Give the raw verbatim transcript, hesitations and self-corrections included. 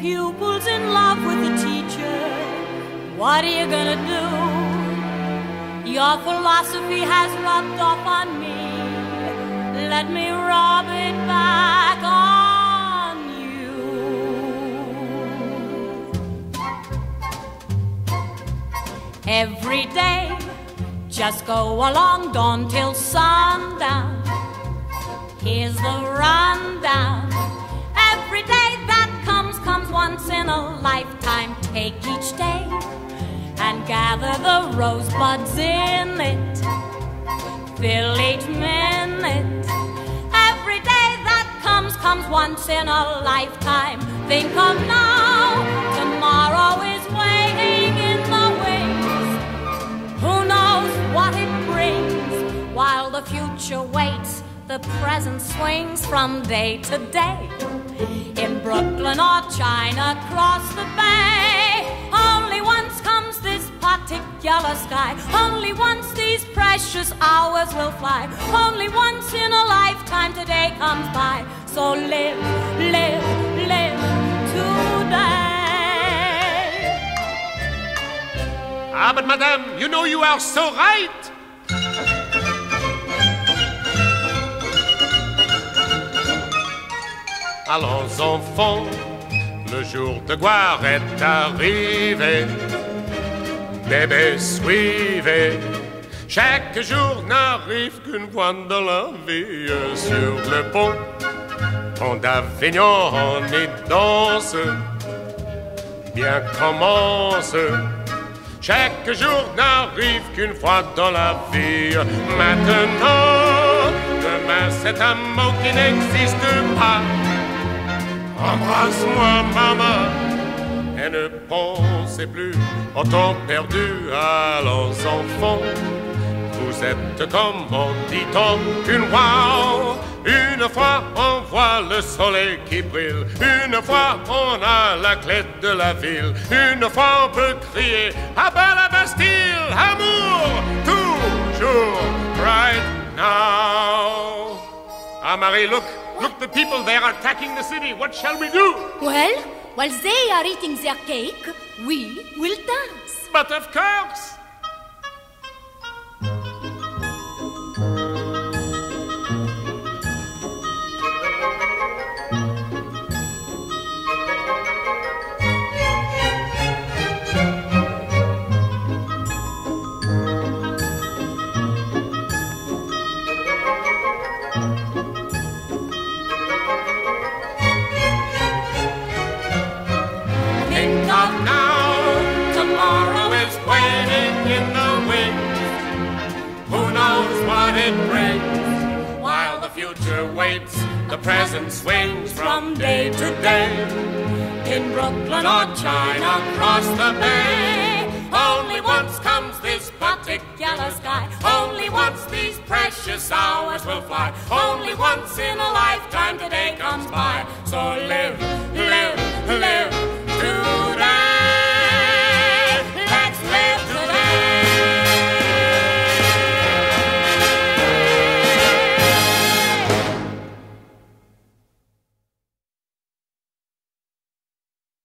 pupils in love with the teacher, what are you gonna do? Your philosophy has rubbed off on me, let me rub it back on you. Every day, just go along dawn till sundown, here's the rundown. Every day that comes, comes once in a lifetime. Take each day and gather the rosebuds in it, fill each minute. Every day that comes, comes once in a lifetime. Think of now, tomorrow is waiting in the wings. Who knows what it brings? While the future waits, the present swings from day to day. In Brooklyn or China, across the bay, only once comes this particular sky. Only once these precious hours will fly. Only once in a lifetime today comes by. So live, live, live today. Ah, but madame, you know you are so right. Allons enfants, le jour de gloire est arrivé. Bébés, suivez. Chaque jour n'arrive qu'une pointe de la vie. Sur le pont, pont d'Avignon, on y danse. Bien commence. Chaque jour n'arrive qu'une fois dans la vie. Maintenant, demain c'est un mot qui n'existe pas. Embrasse-moi, maman, et ne pensez plus au temps perdu. Allons, enfants, vous êtes comme on dit-on une fois. Une fois on voit le soleil qui brille, une fois on a la clé de la ville, une fois on peut crier à bas la Bastille, amour, toujours, right now. Ah, Marie, look. Look, the people, they are attacking the city. What shall we do? Well, while they are eating their cake, we will dance. But of course! The present swings from day to day. In Brooklyn or China, across the bay, only once comes this particular sky. Only once these precious hours will fly. Only once in a lifetime today comes by. So live, live, live.